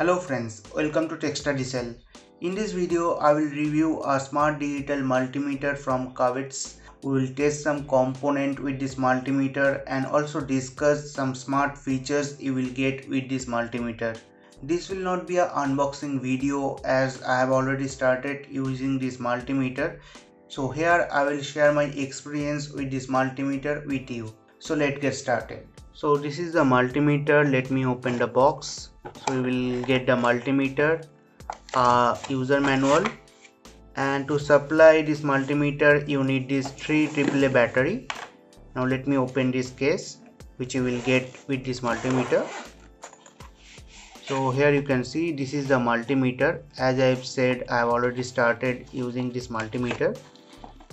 Hello friends, welcome to Tech Study Cell. In this video, I will review a smart digital multimeter from Kaiweets. We will test some component with this multimeter and also discuss some smart features you will get with this multimeter. This will not be an unboxing video as I have already started using this multimeter. So here I will share my experience with this multimeter with you. So let's get started. So this is the multimeter. Let me open the box. So we will get the multimeter, user manual, and to supply this multimeter you need this 3 AAA battery. Now let me open this case which you will get with this multimeter. So here you can see this is the multimeter. As I have said, I have already started using this multimeter.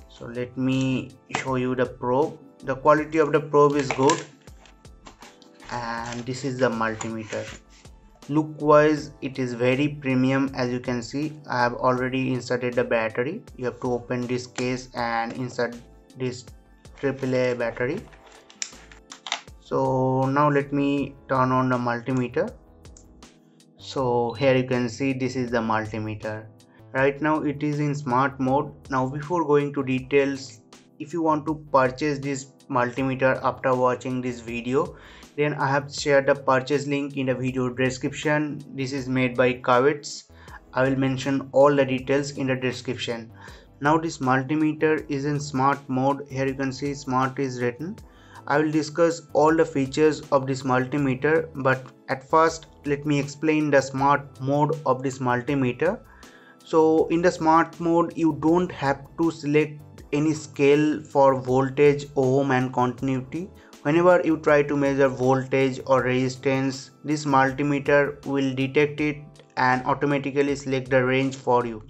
So let me show you the probe. The quality of the probe is good, and this is the multimeter. Look wise it is very premium. As you can see, I have already inserted the battery. You have to open this case and insert this AAA battery. So now let me turn on the multimeter. So here you can see this is the multimeter. Right now it is in smart mode. Now before going to details, if you want to purchase this multimeter after watching this video, then I have shared the purchase link in the video description. This is made by Kaiweets. I will mention all the details in the description. Now this multimeter is in smart mode. Here you can see smart is written. I will discuss all the features of this multimeter, but at first let me explain the smart mode of this multimeter. So in the smart mode you don't have to select any scale for voltage, ohm and continuity. Whenever you try to measure voltage or resistance, this multimeter will detect it and automatically select the range for you.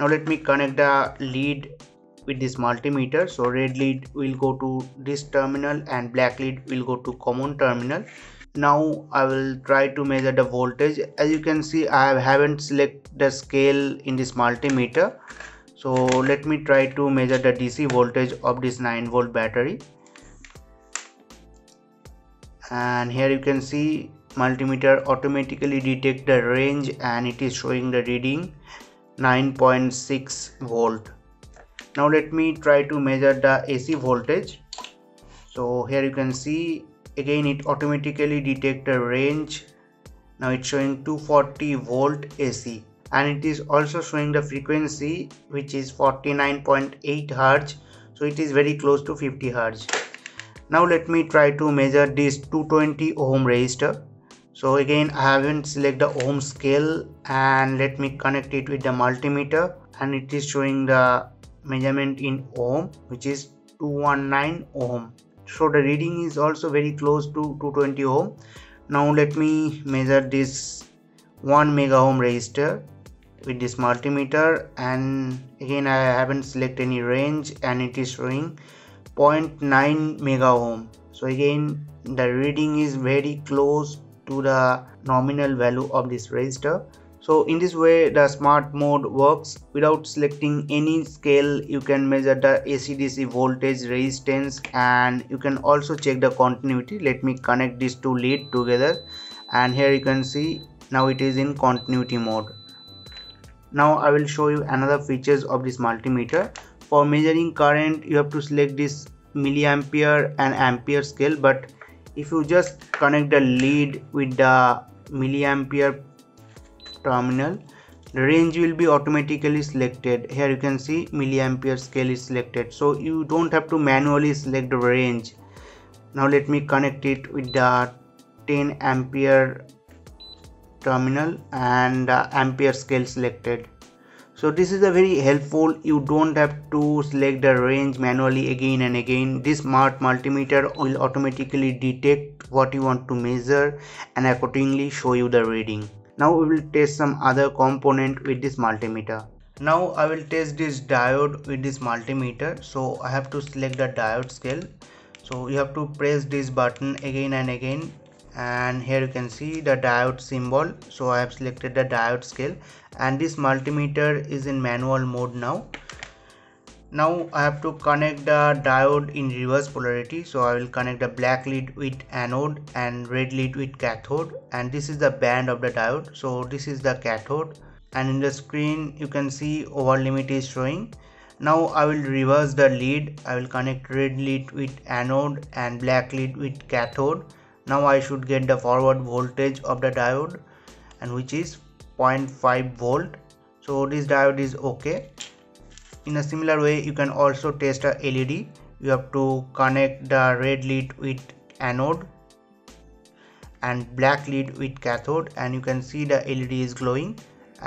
Now let me connect the lead with this multimeter. So red lead will go to this terminal and black lead will go to common terminal. Now I will try to measure the voltage. As you can see, I haven't selected the scale in this multimeter. So let me try to measure the DC voltage of this 9-volt battery. And here you can see multimeter automatically detect the range and it is showing the reading 9.6 volt. Now let me try to measure the AC voltage. So here you can see again it automatically detect the range. Now it's showing 240 volt AC. And it is also showing the frequency which is 49.8 Hz. So it is very close to 50 Hz. Now let me try to measure this 220 ohm resistor. So again I haven't selected the ohm scale, and let me connect it with the multimeter, and it is showing the measurement in ohm which is 219 ohm. So the reading is also very close to 220 ohm. Now let me measure this 1 mega ohm resistor with this multimeter, and again I haven't selected any range and it is showing 0.9 mega ohm. So again the reading is very close to the nominal value of this resistor. So in this way the smart mode works. Without selecting any scale you can measure the AC/DC voltage, resistance, and you can also check the continuity. Let me connect these two leads together, and here you can see now it is in continuity mode. Now I will show you another features of this multimeter. For measuring current you have to select this milliampere and ampere scale, but if you just connect the lead with the milliampere terminal, the range will be automatically selected. Here you can see milliampere scale is selected, so you don't have to manually select the range. Now let me connect it with the 10 ampere terminal and ampere scale selected. So this is a very helpful. You don't have to select the range manually again and again. This smart multimeter will automatically detect what you want to measure and accordingly show you the reading. Now we will test some other component with this multimeter. Now I will test this diode with this multimeter. So I have to select the diode scale. So you have to press this button again and again. And here you can see the diode symbol. So I have selected the diode scale, and this multimeter is in manual mode now. Now I have to connect the diode in reverse polarity. So I will connect the black lead with anode and red lead with cathode, and this is the band of the diode. So this is the cathode, and in the screen you can see over limit is showing. Now I will reverse the lead. I will connect red lead with anode and black lead with cathode. Now I should get the forward voltage of the diode, and which is 0.5 volt. So this diode is okay. In a similar way, you can also test a LED. You have to connect the red lead with anode and black lead with cathode, and you can see the LED is glowing,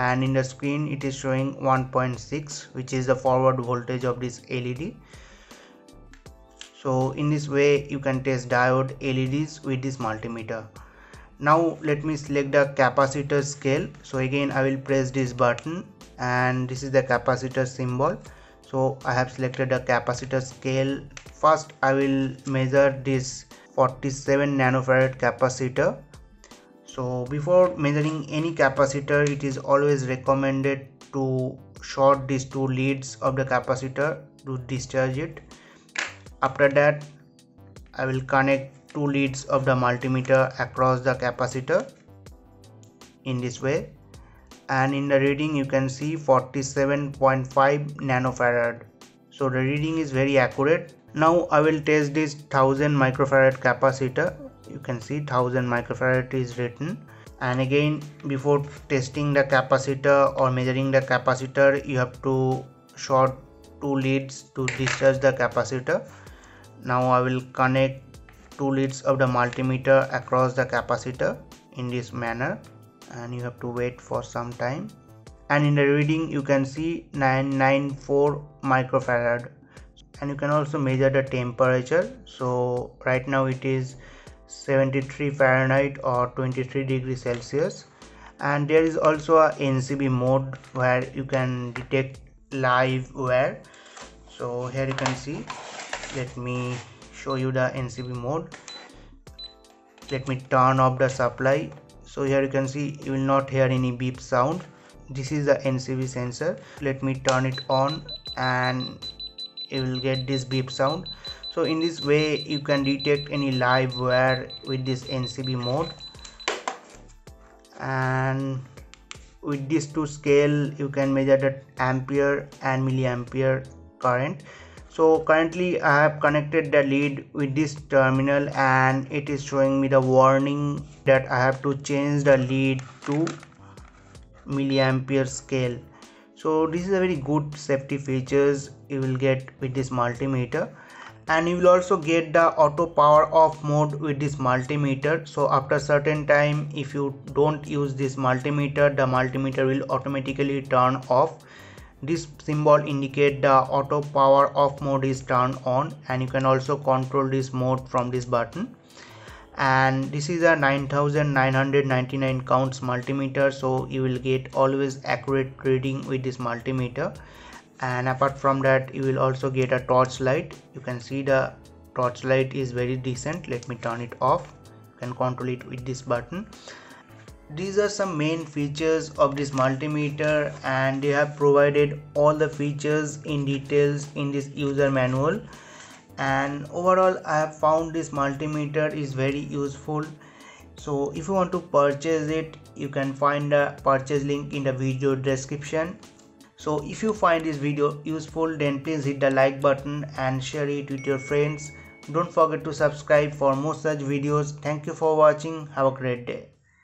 and in the screen it is showing 1.6, which is the forward voltage of this LED. So in this way you can test diode LEDs with this multimeter. Now let me select the capacitor scale. So again I will press this button, and this is the capacitor symbol. So I have selected the capacitor scale. First I will measure this 47 nanofarad capacitor. So before measuring any capacitor, it is always recommended to short these two leads of the capacitor to discharge it. After that I will connect two leads of the multimeter across the capacitor in this way, and in the reading you can see 47.5 nanofarad. So the reading is very accurate. Now I will test this 1000 microfarad capacitor. You can see 1000 microfarad is written, and again before testing the capacitor or measuring the capacitor, you have to short two leads to discharge the capacitor. Now I will connect two leads of the multimeter across the capacitor in this manner, and you have to wait for some time, and in the reading you can see 994 microfarad. And you can also measure the temperature. So right now it is 73 Fahrenheit or 23 degrees Celsius, and there is also a NCV mode where you can detect live wire. So here you can see, let me show you the NCV mode. Let me turn off the supply. So here you can see you will not hear any beep sound. This is the NCV sensor. Let me turn it on, and you will get this beep sound. So in this way you can detect any live wire with this NCV mode, and with these two scale you can measure the ampere and milliampere current. So currently I have connected the lead with this terminal, and it is showing me the warning that I have to change the lead to milliampere scale. So this is a very good safety features you will get with this multimeter, and you will also get the auto power off mode with this multimeter. So after a certain time, if you don't use this multimeter, the multimeter will automatically turn off. This symbol indicates the auto power off mode is turned on, and you can also control this mode from this button. And this is a 9999 counts multimeter, so you will get always accurate reading with this multimeter. And apart from that, you will also get a torch light. You can see the torch light is very decent. Let me turn it off. You can control it with this button. These are some main features of this multimeter, and they have provided all the features in details in this user manual. And overall I have found this multimeter is very useful. So if you want to purchase it, you can find the purchase link in the video description. So if you find this video useful, then please hit the like button and share it with your friends. Don't forget to subscribe for more such videos. Thank you for watching. Have a great day.